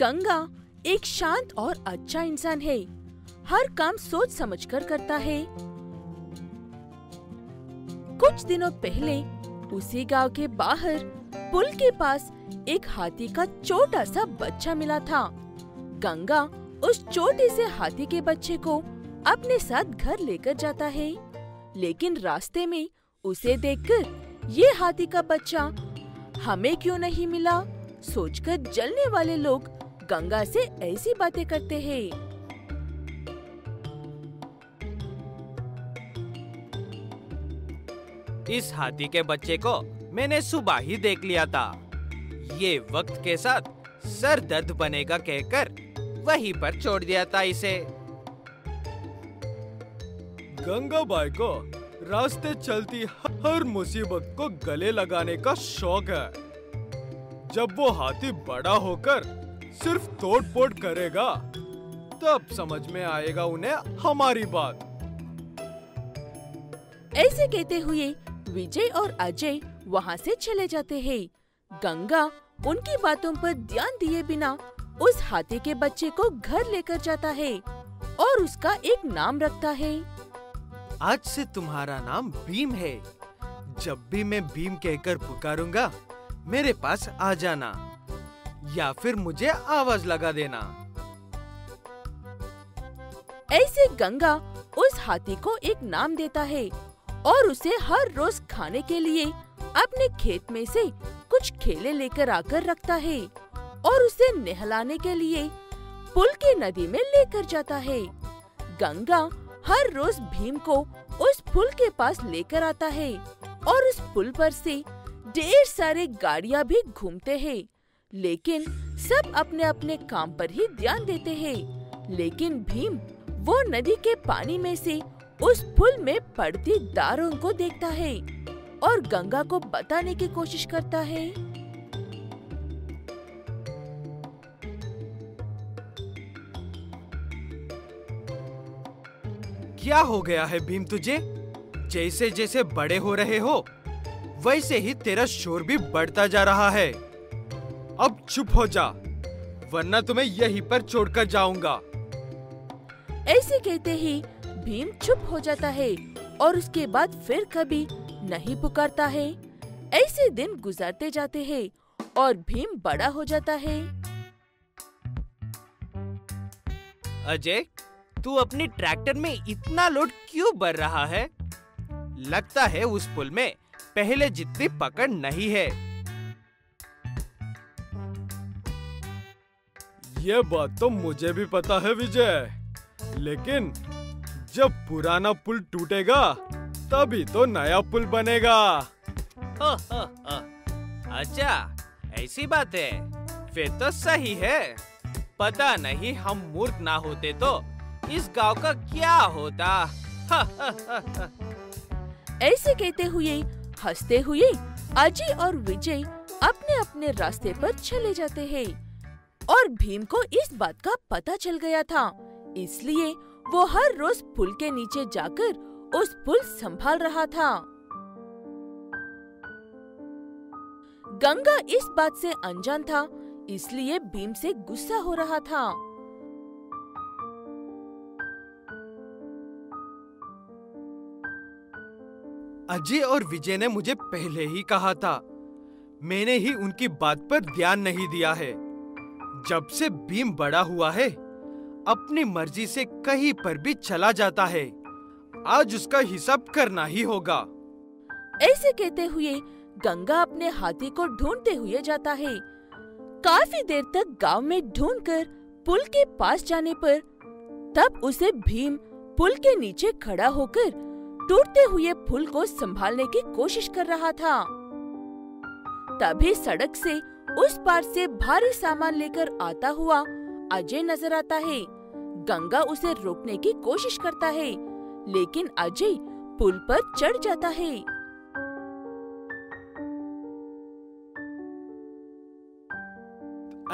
गंगा एक शांत और अच्छा इंसान है। हर काम सोच समझकर करता है। कुछ दिनों पहले उसी गांव के बाहर पुल के पास एक हाथी का छोटा सा बच्चा मिला था। गंगा उस छोटे से हाथी के बच्चे को अपने साथ घर लेकर जाता है, लेकिन रास्ते में उसे देखकर ये हाथी का बच्चा हमें क्यों नहीं मिला सोचकर जलने वाले लोग गंगा से ऐसी बातें करते हैं। इस हाथी के बच्चे को मैंने सुबह ही देख लिया था। ये वक्त के साथ सर दर्द बनेगा कहकर वहीं पर छोड़ दिया था इसे। गंगा बाई को रास्ते चलती हर मुसीबत को गले लगाने का शौक है। जब वो हाथी बड़ा होकर सिर्फ तोड़-फोड़ करेगा तब समझ में आएगा उन्हें हमारी बात। ऐसे कहते हुए विजय और अजय वहाँ से चले जाते हैं। गंगा उनकी बातों पर ध्यान दिए बिना उस हाथी के बच्चे को घर लेकर जाता है और उसका एक नाम रखता है। आज से तुम्हारा नाम भीम है। जब भी मैं भीम कहकर पुकारूंगा मेरे पास आ जाना या फिर मुझे आवाज लगा देना। ऐसे गंगा उस हाथी को एक नाम देता है और उसे हर रोज खाने के लिए अपने खेत में से कुछ केले लेकर आकर रखता है और उसे नहलाने के लिए पुल की नदी में लेकर जाता है। गंगा हर रोज भीम को उस पुल के पास लेकर आता है और उस पुल पर से ढेर सारे गाड़ियां भी घूमते हैं, लेकिन सब अपने अपने काम पर ही ध्यान देते हैं। लेकिन भीम वो नदी के पानी में से उस पुल में पड़ती दारों को देखता है और गंगा को बताने की कोशिश करता है। क्या हो गया है भीम तुझे? जैसे जैसे बड़े हो रहे हो वैसे ही तेरा शोर भी बढ़ता जा रहा है। अब चुप हो जा वरना तुम्हें यहीं पर छोड़कर जाऊंगा। ऐसे कहते ही भीम चुप हो जाता है और उसके बाद फिर कभी नहीं पुकारता है। ऐसे दिन गुजारते जाते हैं और भीम बड़ा हो जाता है। अजय, तू अपने ट्रैक्टर में इतना लोड क्यों भर रहा है? लगता है उस पुल में पहले जितनी पकड़ नहीं है। ये बात तो मुझे भी पता है विजय, लेकिन जब पुराना पुल टूटेगा तभी तो नया पुल बनेगा। अच्छा, ऐसी बात है, फिर तो सही है। पता नहीं हम मूर्ख ना होते तो इस गांव का क्या होता। ऐसे कहते हुए हंसते हुए अजय और विजय अपने अपने रास्ते पर चले जाते हैं और भीम को इस बात का पता चल गया था, इसलिए वो हर रोज पुल के नीचे जाकर उस पुल संभाल रहा था। गंगा इस बात से अनजान था, इसलिए भीम से गुस्सा हो रहा था। अजय और विजय ने मुझे पहले ही कहा था, मैंने ही उनकी बात पर ध्यान नहीं दिया है। जब से भीम बड़ा हुआ है अपनी मर्जी से कहीं पर भी चला जाता है। आज उसका हिसाब करना ही होगा। ऐसे कहते हुए गंगा अपने हाथी को ढूंढते हुए जाता है। काफी देर तक गांव में ढूंढकर पुल के पास जाने पर तब उसे भीम पुल के नीचे खड़ा होकर टूटते हुए पुल को संभालने की कोशिश कर रहा था। तभी सड़क से उस पार से भारी सामान लेकर आता हुआ अजय नजर आता है। गंगा उसे रोकने की कोशिश करता है, लेकिन अजय पुल पर चढ़ जाता है।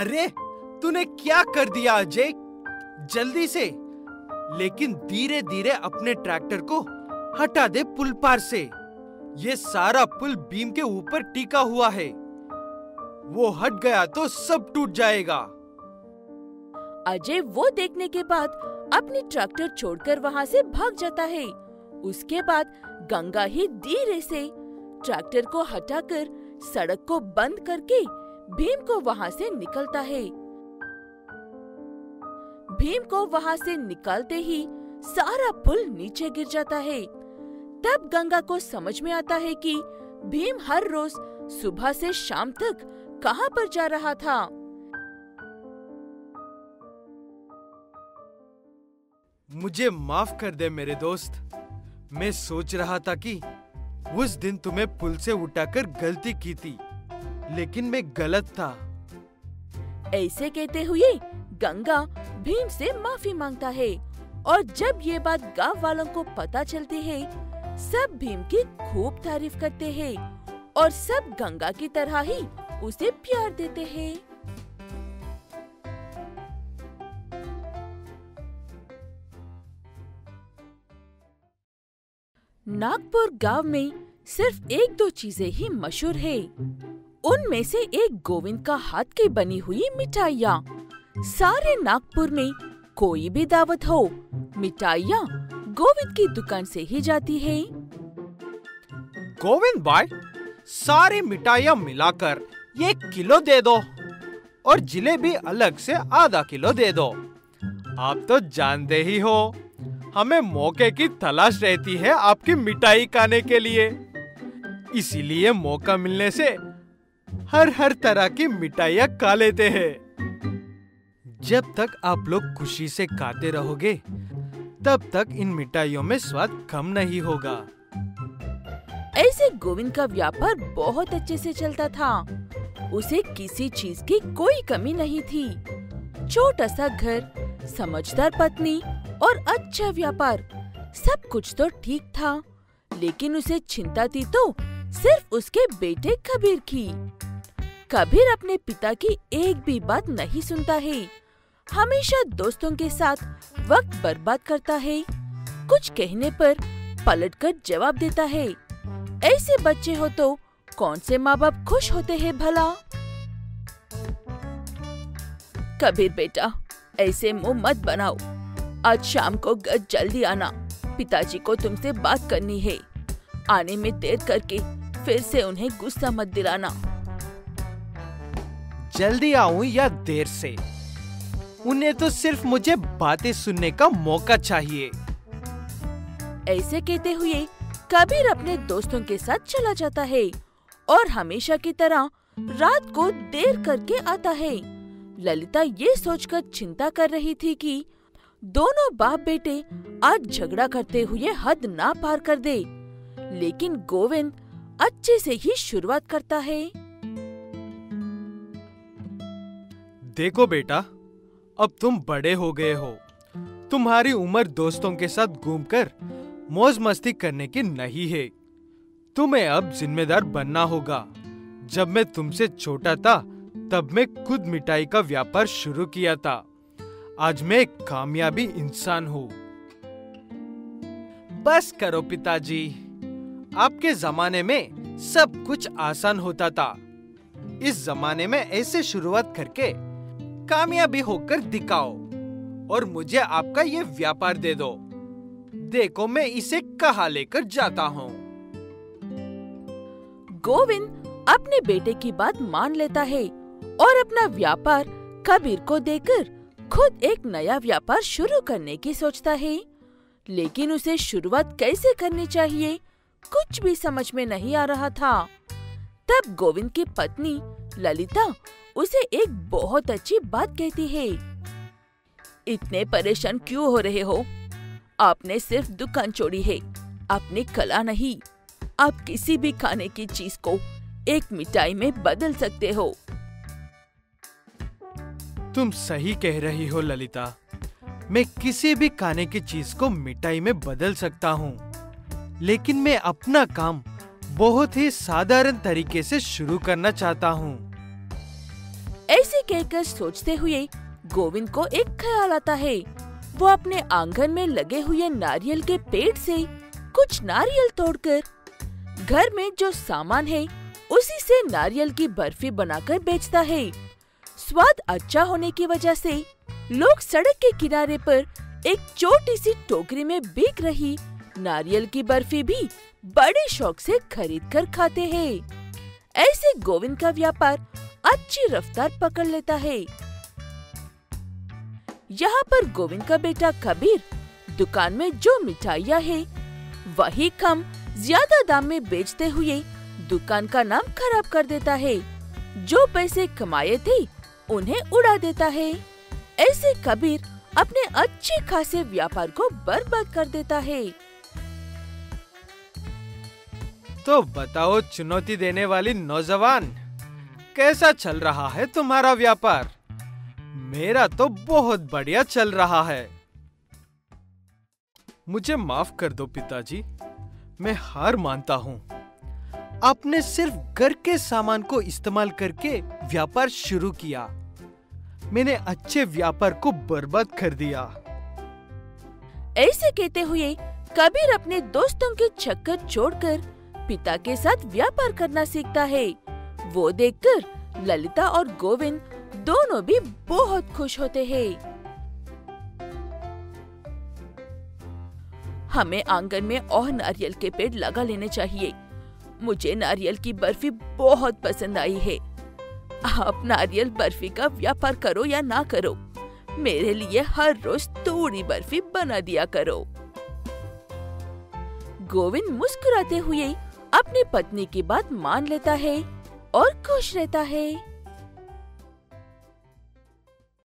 अरे, तूने क्या कर दिया अजय? जल्दी से, लेकिन धीरे धीरे अपने ट्रैक्टर को हटा दे पुल पार से। ये सारा पुल बीम के ऊपर टिका हुआ है, वो हट गया तो सब टूट जाएगा। अजय वो देखने के बाद अपनी ट्रैक्टर छोड़कर वहाँ से भाग जाता है। उसके बाद गंगा ही धीरे से ट्रैक्टर को हटाकर सड़क को बंद करके भीम को वहाँ से निकलता है। भीम को वहाँ से निकालते ही सारा पुल नीचे गिर जाता है। तब गंगा को समझ में आता है कि भीम हर रोज सुबह से शाम तक कहाँ पर जा रहा था। मुझे माफ कर दे मेरे दोस्त, मैं सोच रहा था कि उस दिन तुम्हें पुल से उठाकर गलती की थी, लेकिन मैं गलत था। ऐसे कहते हुए गंगा भीम से माफी मांगता है और जब ये बात गांव वालों को पता चलती है, सब भीम की खूब तारीफ करते हैं और सब गंगा की तरह ही उसे प्यार देते हैं। नागपुर गांव में सिर्फ 1-2 चीजें ही मशहूर है। उनमें से एक गोविंद का हाथ की बनी हुई मिठाइयाँ। सारे नागपुर में कोई भी दावत हो, मिठाइयाँ गोविंद की दुकान से ही जाती है। गोविंद भाई, सारी मिठाइयाँ मिलाकर 1 किलो दे दो और जिलेबी अलग से ½ किलो दे दो। आप तो जानते ही हो, हमें मौके की तलाश रहती है आपकी मिठाई खाने के लिए, इसीलिए मौका मिलने से हर तरह की मिठाइयाँ खा लेते हैं। जब तक आप लोग खुशी से खाते रहोगे, तब तक इन मिठाइयों में स्वाद कम नहीं होगा। ऐसे गोविंद का व्यापार बहुत अच्छे से चलता था। उसे किसी चीज की कोई कमी नहीं थी। छोटा सा घर, समझदार पत्नी और अच्छा व्यापार, सब कुछ तो ठीक था, लेकिन उसे चिंता थी तो सिर्फ उसके बेटे कबीर की। कबीर अपने पिता की एक भी बात नहीं सुनता है, हमेशा दोस्तों के साथ वक्त बर्बाद करता है, कुछ कहने पर पलटकर जवाब देता है। ऐसे बच्चे हो तो कौन से माँ बाप खुश होते हैं भला? कबीर बेटा, ऐसे मुंह मत बनाओ। आज शाम को घर जल्दी आना, पिताजी को तुमसे बात करनी है। आने में देर करके फिर से उन्हें गुस्सा मत दिलाना। जल्दी आऊं या देर से, उन्हें तो सिर्फ मुझे बातें सुनने का मौका चाहिए। ऐसे कहते हुए कबीर अपने दोस्तों के साथ चला जाता है और हमेशा की तरह रात को देर करके आता है। ललिता ये सोचकर चिंता कर रही थी कि दोनों बाप बेटे आज झगड़ा करते हुए हद ना पार कर दे, लेकिन गोविंद अच्छे से ही शुरुआत करता है। देखो बेटा, अब तुम बड़े हो गए हो। तुम्हारी उम्र दोस्तों के साथ घूमकर मौज मस्ती करने की नहीं है। तुम्हें अब जिम्मेदार बनना होगा। जब मैं तुमसे छोटा था, तब मैं खुद मिठाई का व्यापार शुरू किया था। आज मैं एक कामयाबी इंसान हूँ। बस करो पिताजी, आपके जमाने में सब कुछ आसान होता था। इस जमाने में ऐसे शुरुआत करके कामयाबी होकर दिखाओ और मुझे आपका ये व्यापार दे दो। देखो मैं इसे कहाँ लेकर जाता हूँ। गोविंद अपने बेटे की बात मान लेता है और अपना व्यापार कबीर को देकर खुद एक नया व्यापार शुरू करने की सोचता है, लेकिन उसे शुरुआत कैसे करनी चाहिए कुछ भी समझ में नहीं आ रहा था। तब गोविंद की पत्नी ललिता उसे एक बहुत अच्छी बात कहती है। इतने परेशान क्यों हो रहे हो? आपने सिर्फ दुकान छोड़ी है, आपने कला नहीं। आप किसी भी खाने की चीज को एक मिठाई में बदल सकते हो। तुम सही कह रही हो ललिता, मैं किसी भी खाने की चीज को मिठाई में बदल सकता हूँ, लेकिन मैं अपना काम बहुत ही साधारण तरीके से शुरू करना चाहता हूँ। ऐसे कहकर सोचते हुए गोविंद को एक ख्याल आता है। वो अपने आंगन में लगे हुए नारियल के पेड़ से कुछ नारियल तोड़कर घर में जो सामान है उसी से नारियल की बर्फी बनाकर बेचता है। स्वाद अच्छा होने की वजह से लोग सड़क के किनारे पर एक छोटी सी टोकरी में बिक रही नारियल की बर्फी भी बड़े शौक से खरीद कर खाते हैं। ऐसे गोविंद का व्यापार अच्छी रफ्तार पकड़ लेता है। यहाँ पर गोविंद का बेटा कबीर दुकान में जो मिठाइयाँ है वही कम ज्यादा दाम में बेचते हुए दुकान का नाम खराब कर देता है। जो पैसे कमाए थे उन्हें उड़ा देता है। ऐसे कबीर अपने अच्छे खासे व्यापार को बर्बाद कर देता है। तो बताओ चुनौती देने वाली नौजवान, कैसा चल रहा है तुम्हारा व्यापार? मेरा तो बहुत बढ़िया चल रहा है। मुझे माफ कर दो पिताजी, मैं हार मानता हूँ। आपने सिर्फ घर के सामान को इस्तेमाल करके व्यापार शुरू किया। मैंने अच्छे व्यापार को बर्बाद कर दिया। ऐसे कहते हुए कबीर अपने दोस्तों के चक्कर छोड़कर पिता के साथ व्यापार करना सीखता है। वो देखकर ललिता और गोविंद दोनों भी बहुत खुश होते हैं। हमें आंगन में और नारियल के पेड़ लगा लेने चाहिए। मुझे नारियल की बर्फी बहुत पसंद आई है। आप नारियल बर्फी का व्यापार करो या ना करो, मेरे लिए हर रोज थोड़ी बर्फी बना दिया करो। गोविंद मुस्कुराते हुए अपनी पत्नी की बात मान लेता है और खुश रहता है।